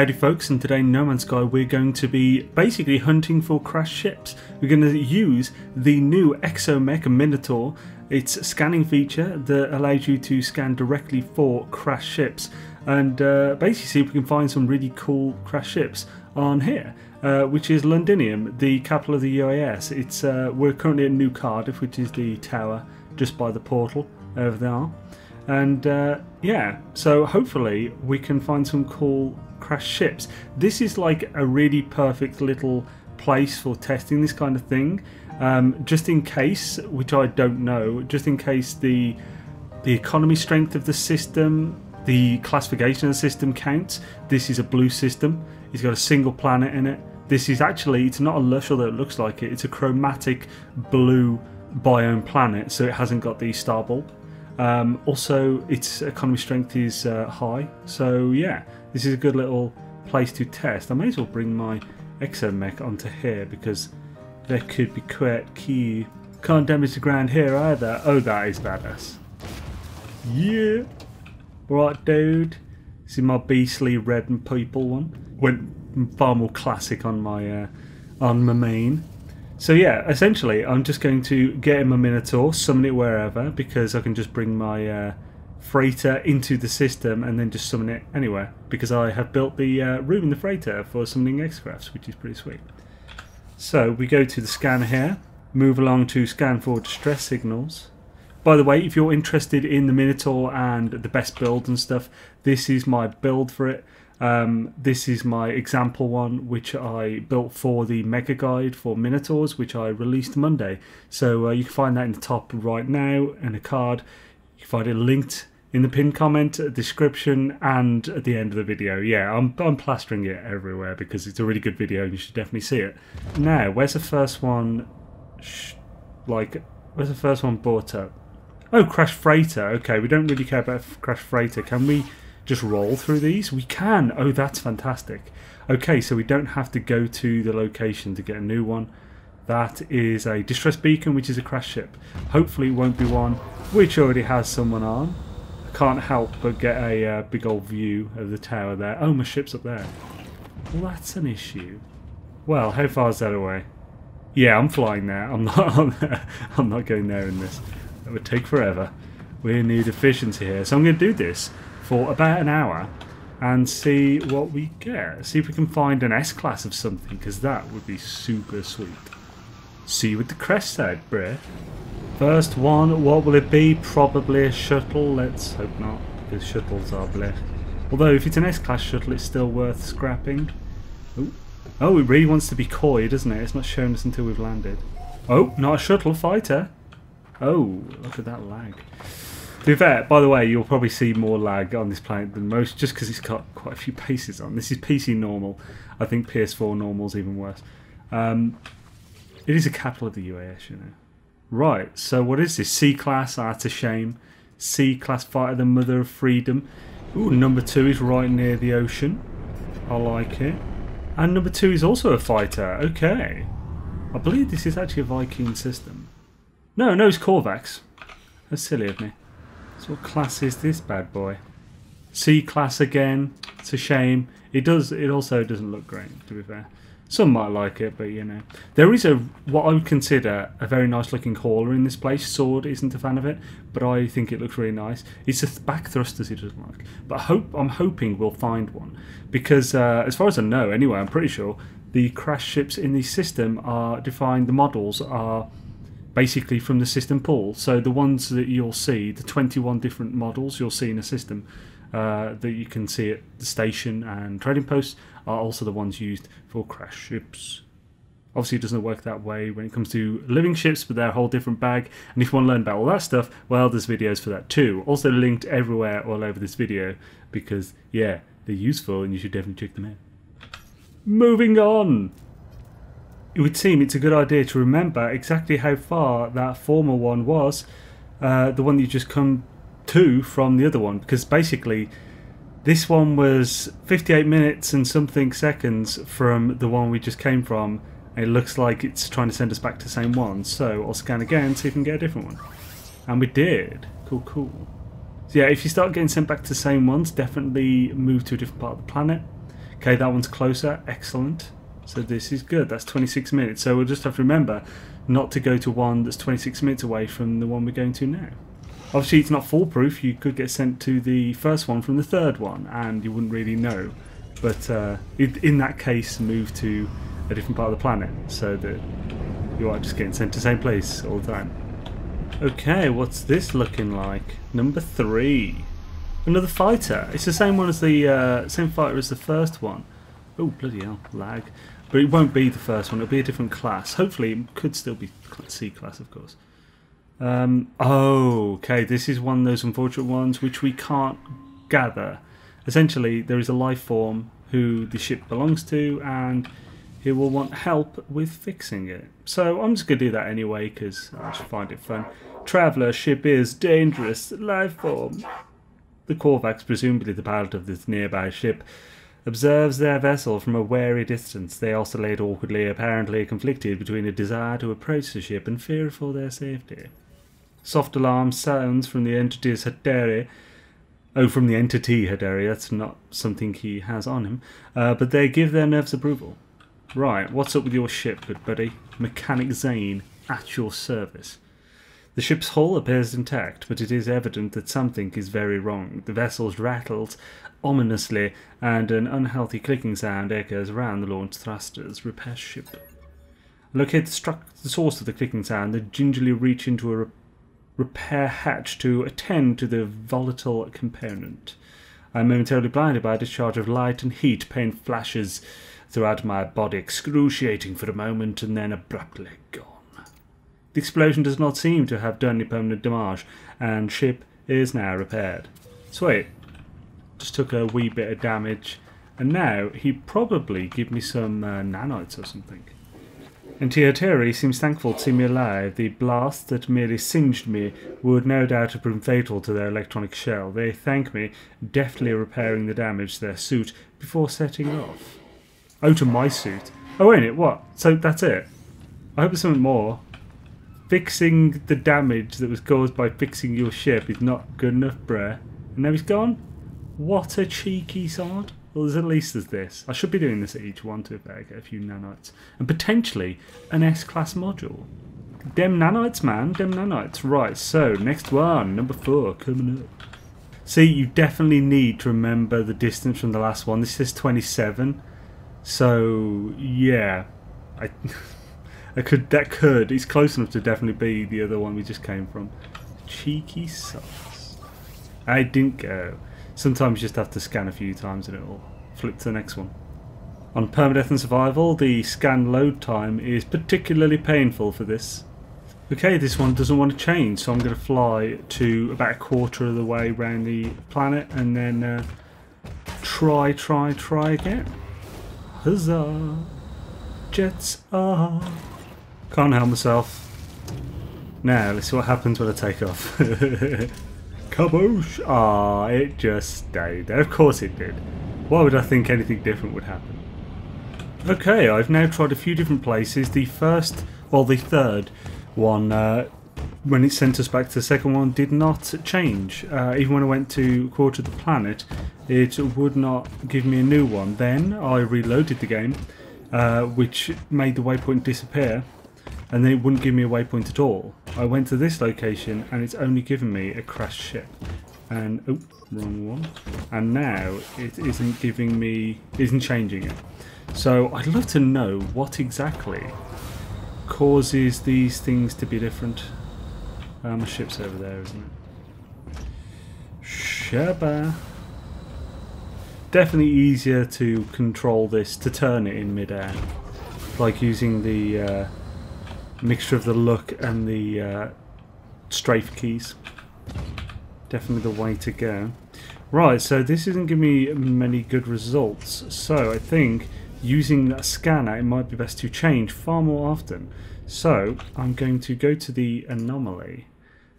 Howdy folks, and today in No Man's Sky we're going to be basically hunting for crashed ships. We're going to use the new Exomech Minotaur, its a scanning feature that allows you to scan directly for crashed ships and basically see if we can find some really cool crashed ships on here. Which is Londinium, the capital of the UAS. We're currently at New Cardiff, which is the tower just by the portal over there. And yeah, so hopefully we can find some cool crashed ships. This is like a really perfect little place for testing this kind of thing, just in case, which I don't know, just in case the economy strength of the system, the classification of the system counts. This is a blue system. It's got a single planet in it. This is actually, it's not a lush, although it looks like it. It's a chromatic blue biome planet, so it hasn't got the star bulb. Also, its economy strength is high, so yeah, this is a good little place to test. I may as well bring my Exomech onto here because that could be quite key. Can't damage the ground here either. Oh, that is badass. Yeah. Right, dude. This is my beastly red and purple one. Went far more classic on my main. So yeah, essentially, I'm just going to get in my Minotaur, summon it wherever, because I can just bring my Freighter into the system and then just summon it anywhere, because I have built the room in the Freighter for summoning X-crafts, which is pretty sweet. So we go to the scanner here, move along to scan for distress signals. By the way, if you're interested in the Minotaur and the best build and stuff, this is my build for it. This is my example one, which I built for the Mega Guide for Minotaurs, which I released Monday. So you can find that in the top right now, in a card. You can find it linked in the pinned comment, description, and at the end of the video. Yeah, I'm plastering it everywhere because it's a really good video and you should definitely see it. Now, where's the first one? Where's the first one brought up? Oh, Crash Freighter. Okay, we don't really care about Crash Freighter. Can we just roll through these? We can. Oh, that's fantastic. Okay, so we don't have to go to the location to get a new one. That is a distress beacon, which is a crash ship. Hopefully it won't be one which already has someone on. I can't help but get a big old view of the tower there. Oh, my ship's up there. Well, that's an issue. Well, how far is that away? Yeah, I'm flying there. I'm not going there in this. That would take forever. We need efficiency here. So I'm going to do this for about an hour and see what we get. See if we can find an S-class of something, because that would be super sweet. See what the crest said, bruh. First one, what will it be? Probably a shuttle. Let's hope not, because shuttles are bleh. Although, if it's an S-class shuttle, it's still worth scrapping. Ooh. Oh, it really wants to be coy, doesn't it? It's not shown us until we've landed. Oh, not a shuttle fighter. Oh, look at that lag. To be fair, by the way, you'll probably see more lag on this planet than most, just because it's got quite a few paces on. This is PC normal. I think PS4 normal's even worse. It is a capital of the UAS, you know. Right, so what is this? C-class, ah, it's a shame. C-class fighter, the mother of freedom. Ooh, number 2 is right near the ocean. I like it. And number 2 is also a fighter. Okay. I believe this is actually a Viking system. No, it's Corvax. That's silly of me. So what class is this bad boy? C class again. It's a shame. It also doesn't look great, to be fair. Some might like it, but you know. There is what I would consider a very nice looking hauler in this place. Sword isn't a fan of it, but I think it looks really nice. It's the back thrusters he doesn't like. But I'm hoping we'll find one. Because as far as I know, anyway, I'm pretty sure the crash ships in the system are defined, the models are basically from the system pool. So the ones that you'll see, the 21 different models you'll see in a system that you can see at the station and trading posts are also the ones used for crash ships. Obviously it doesn't work that way when it comes to living ships, but they're a whole different bag. And if you want to learn about all that stuff, well, there's videos for that too. Also linked everywhere all over this video because, yeah, they're useful and you should definitely check them out. Moving on! It would seem it's a good idea to remember exactly how far that former one was, the one that you just come to from the other one, because basically this one was 58 minutes and something seconds from the one we just came from, and it looks like it's trying to send us back to the same one, so I'll scan again so you can get a different one. And we did. Cool. So yeah, if you start getting sent back to the same ones, definitely move to a different part of the planet. Okay, that one's closer. Excellent. So this is good. That's 26 minutes. So we'll just have to remember not to go to one that's 26 minutes away from the one we're going to now. Obviously, it's not foolproof. You could get sent to the first one from the third one, and you wouldn't really know. But in that case, move to a different part of the planet so that you are just getting sent to the same place all the time. Okay, what's this looking like? Number 3. Another fighter. It's the same one as the same fighter as the first one. Oh, bloody hell, lag. But it won't be the first one. It'll be a different class. Hopefully, it could still be C class, of course. Oh, okay. This is one of those unfortunate ones which we can't gather. Essentially, there is a life form who the ship belongs to, and he will want help with fixing it. So I'm just going to do that anyway because I just find it fun. Traveller ship is dangerous. Life form. The Corvax, presumably the pilot of this nearby ship, observes their vessel from a wary distance. They oscillate awkwardly, apparently conflicted between a desire to approach the ship and fear for their safety. Soft alarm sounds from the entity's Haderi. Oh, from the entity Haderi. That's not something he has on him. But they give their nerves approval. Right, what's up with your ship, good buddy? Mechanic Zane, at your service. The ship's hull appears intact, but it is evident that something is very wrong. The vessel's rattles ominously, and an unhealthy clicking sound echoes around the launch thrusters. Repair ship. Locate the source of the clicking sound, then gingerly reach into a repair hatch to attend to the volatile component. I am momentarily blinded by a discharge of light and heat. Pain flashes throughout my body, excruciating for a moment, and then abruptly gone. The explosion does not seem to have done any permanent damage, and ship is now repaired. Sweet. Just took a wee bit of damage, and now he probably give me some nanites or something. And Haderi seems thankful to see me alive. The blast that merely singed me would no doubt have been fatal to their electronic shell. They thank me, deftly repairing the damage to their suit before setting off. Oh, to my suit. Oh, ain't it? What? So that's it. I hope there's something more. Fixing the damage that was caused by fixing your ship is not good enough, bruh. And now he's gone. What a cheeky sod. Well, there's at least there's this. I should be doing this at each one to get a few nanites. And potentially an S-class module. Dem nanites, man. Dem nanites. Right, so next one. Number 4 coming up. See, you definitely need to remember the distance from the last one. This is 27. So, yeah. That could. It's close enough to definitely be the other one we just came from. Cheeky sauce. I didn't go. Sometimes you just have to scan a few times and it'll flip to the next one. On permadeath and survival, the scan load time is particularly painful for this. Okay, this one doesn't want to change, so I'm going to fly to about a quarter of the way around the planet and then try again. Huzzah! Jets are... Can't help myself. Now, let's see what happens when I take off. Kaboosh! Ah, it just stayed there. Of course it did. Why would I think anything different would happen? Okay, I've now tried a few different places. The first, well, the third one, when it sent us back to the second one, did not change. Even when I went to a quarter of the planet, it would not give me a new one. Then I reloaded the game. Which made the waypoint disappear, and then it wouldn't give me a waypoint at all. I went to this location and it's only given me a crashed ship. And oh, wrong one. And now it isn't giving me, isn't changing it. So I'd love to know what exactly causes these things to be different. My ship's over there, isn't it? Shabba. Definitely easier to control this, to turn it in mid-air, like using the mixture of the look and the strafe keys. Definitely the way to go. Right, so this isn't giving me many good results, so I think using that scanner it might be best to change far more often. So I'm going to go to the anomaly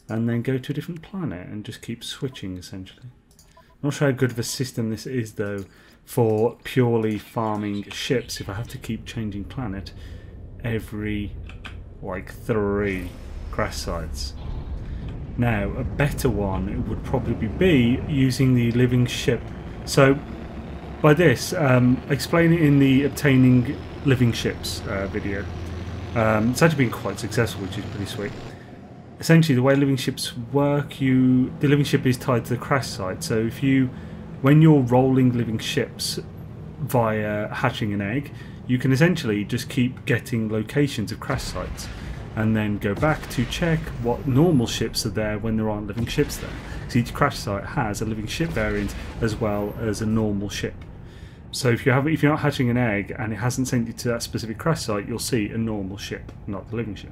and then go to a different planet and just keep switching essentially. Not sure how good of a system this is, though, for purely farming ships if I have to keep changing planet every, like, 3 crash sites. Now, a better one would probably be using the living ship. So, by this, explain it in the obtaining living ships video. It's actually been quite successful, which is pretty sweet. Essentially, the way living ships work, the living ship is tied to the crash site. So if you, when you're rolling living ships via hatching an egg, you can essentially just keep getting locations of crash sites and then go back to check what normal ships are there when there aren't living ships there. So each crash site has a living ship variant as well as a normal ship. So if you're not hatching an egg and it hasn't sent you to that specific crash site, you'll see a normal ship, not the living ship.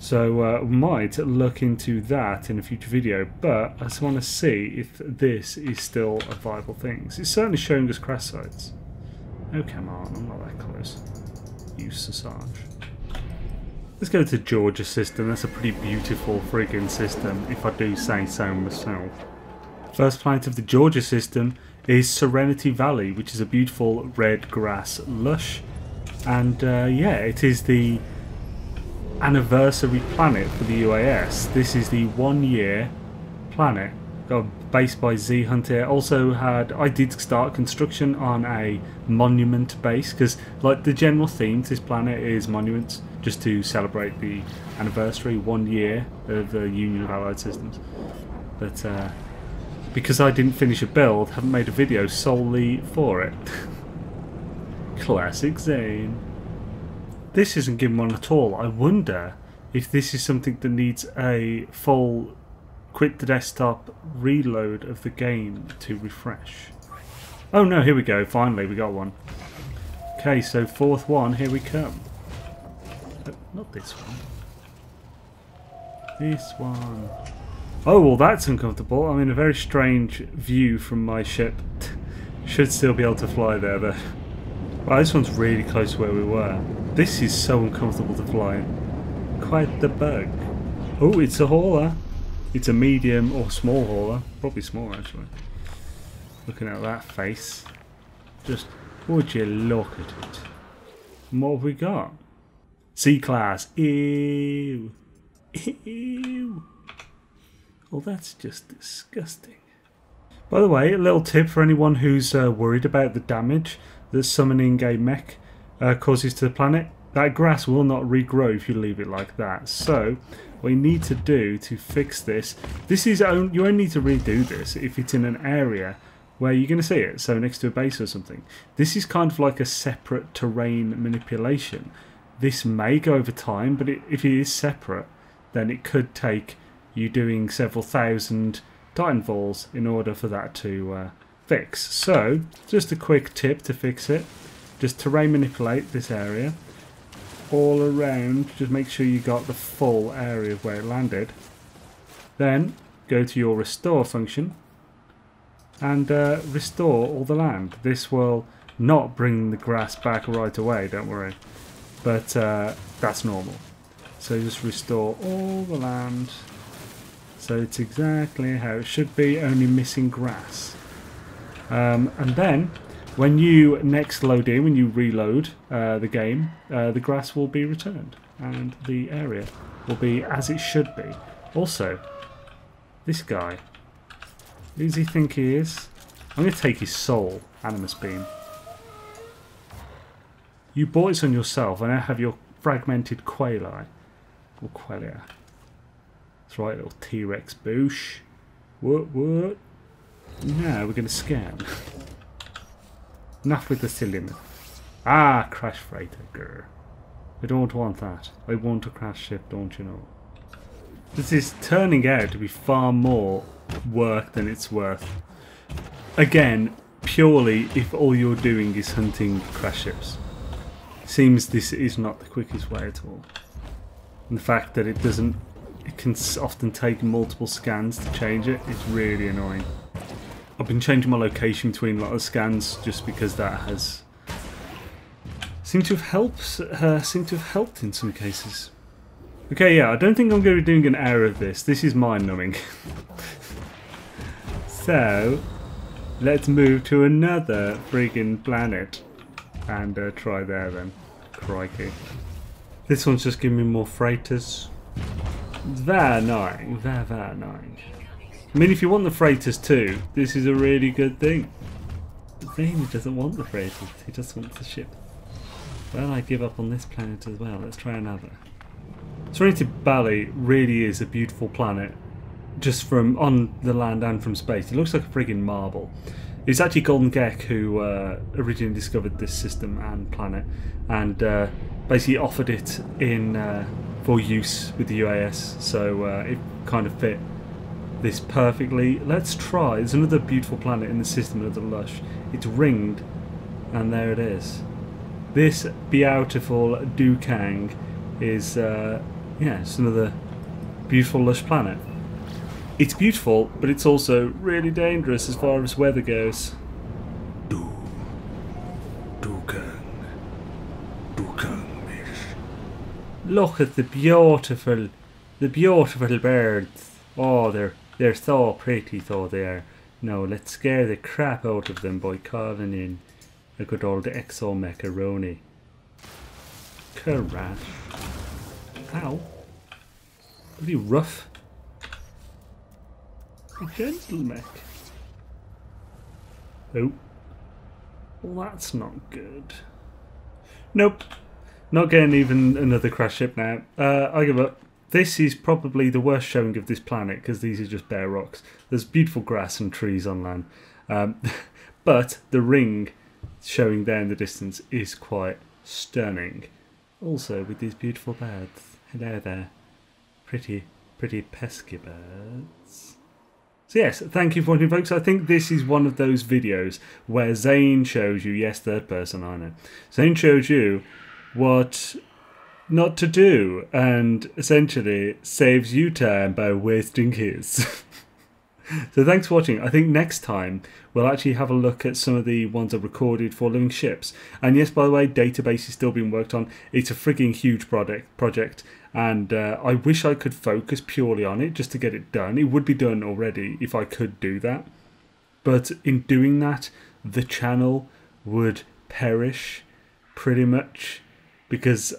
So we might look into that in a future video, but I just want to see if this is still a viable thing. It's certainly showing us crash sites. Oh, come on, I'm not that close. You sausage. Let's go to Georgia system. That's a pretty beautiful friggin' system, if I do say so myself. First planet of the Georgia system is Serenity Valley, which is a beautiful red grass lush. And yeah, it is the anniversary planet for the UAS. This is the 1 year planet. Got based by Z Hunter. Also had, I did start construction on a monument base, because like the general theme to this planet is monuments, just to celebrate the anniversary 1 year of the Union of Allied Systems. But because I didn't finish a build, haven't made a video solely for it. Classic Zane. This isn't given one at all. I wonder if this is something that needs a full quit the desktop reload of the game to refresh. Oh no, here we go, finally we got one. Okay, so fourth one, here we come. But not this one. This one. Oh, well that's uncomfortable. I'm in a very strange view from my ship. Should still be able to fly there though. Wow, this one's really close to where we were. This is so uncomfortable to fly in. Quite the bug. Oh, it's a hauler. It's a medium or small hauler. Probably small, actually. Looking at that face. Just, would you look at it. And what have we got? C-class. Ew. Ew. Well, that's just disgusting. By the way, a little tip for anyone who's worried about the damage that summoning a mech causes to the planet. That grass will not regrow if you leave it like that. So, what you need to do to fix this, you only need to redo this if it's in an area where you're going to see it, so next to a base or something. This is kind of like a separate terrain manipulation. This may go over time, but if it is separate, then it could take you doing several thousand Titanfalls in order for that to fix. So, just a quick tip to fix it. Just terrain manipulate this area. All around, just make sure you got the full area of where it landed. Then go to your restore function and restore all the land. This will not bring the grass back right away, don't worry, but that's normal. So just restore all the land, so it's exactly how it should be, only missing grass. And then when you next load in, when you reload the game, the grass will be returned and the area will be as it should be. Also, this guy, who does he think he is? I'm going to take his soul, Animus Beam. You bought this on yourself. I now have your fragmented Quelli. Or Quellia. That's right, little T-Rex boosh. What, what? Now we're going to scan. Enough with the cylinder. Ah, crash freighter, grr. I don't want that. I want a crash ship, don't you know? This is turning out to be far more work than it's worth. Again, purely if all you're doing is hunting crash ships. Seems this is not the quickest way at all. And the fact that it doesn't, it can often take multiple scans to change it, is really annoying. I've been changing my location between a lot of scans just because that has seemed to have helped in some cases. Okay, yeah, I don't think I'm going to be doing an hour of this. This is mind-numbing. So, let's move to another friggin' planet and try there then. Crikey. This one's just giving me more freighters. Very nice. Very, very nice. I mean, if you want the freighters too, this is a really good thing. Zane doesn't want the freighters, he just wants the ship. Well, I give up on this planet as well. Let's try another. Serenity Valley really is a beautiful planet, just from on the land and from space. It looks like a friggin' marble. It's actually Golden Gek who originally discovered this system and planet, and basically offered it in for use with the UAS, so it kind of fit this perfectly. Let's try. There's another beautiful planet in the system, another lush. It's ringed, and there it is. This beautiful Dukang is, yeah, it's another beautiful lush planet. It's beautiful, but it's also really dangerous as far as weather goes. Look at the beautiful birds. Oh, they're so pretty, though they are. Now let's scare the crap out of them by carving in a good old Exo Macaroni. Crash. Ow. Pretty rough. A gentle mech. Oh. Well, that's not good. Nope. Not getting even another crash ship now. I give up. This is probably the worst showing of this planet because these are just bare rocks. There's beautiful grass and trees on land. But the ring showing there in the distance is quite stunning. Also with these beautiful birds. Hello there. Pretty, pretty pesky birds. So yes, thank you for watching, folks. I think this is one of those videos where Zane shows you, yes, third person, I know. Zane shows you what not to do and essentially saves you time by wasting his. So thanks for watching. I think next time we'll actually have a look at some of the ones I've recorded for Living Ships. And yes, by the way, database is still being worked on. It's a frigging huge project, and I wish I could focus purely on it just to get it done. It would be done already if I could do that. But in doing that, the channel would perish pretty much because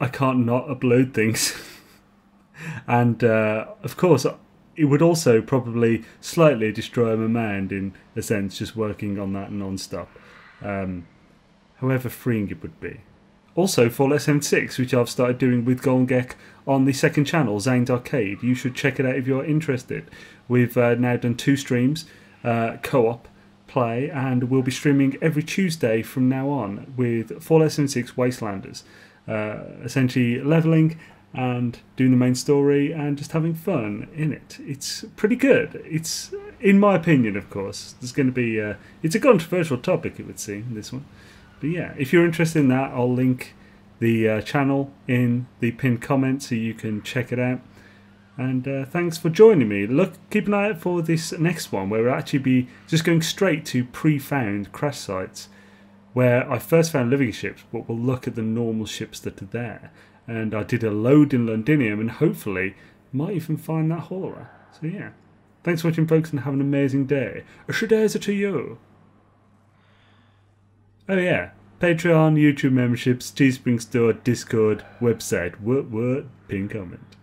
I can't not upload things. And of course, it would also probably slightly destroy my mind in a sense, just working on that non-stop. However freeing it would be. Also, Fallout SM6, which I've started doing with Golden Gek on the second channel, Zane's Arcade. You should check it out if you're interested. We've now done 2 streams, co-op play, and we'll be streaming every Tuesday from now on with Fallout SM6 Wastelanders. Essentially leveling and doing the main story and just having fun in it. It's pretty good. It's, in my opinion, of course, there's going to be it's a controversial topic, it would seem, this one. But yeah, if you're interested in that, I'll link the channel in the pinned comment so you can check it out. And thanks for joining me. Look, keep an eye out for this next one where we'll actually be just going straight to pre-found crash sites where I first found living ships, but we'll look at the normal ships that are there. And I did a load in Londinium and hopefully might even find that hauler. So yeah, thanks for watching, folks, and have an amazing day. A shadeza to you. Oh yeah, Patreon, YouTube memberships, Teespring store, Discord, website, word, pin comment.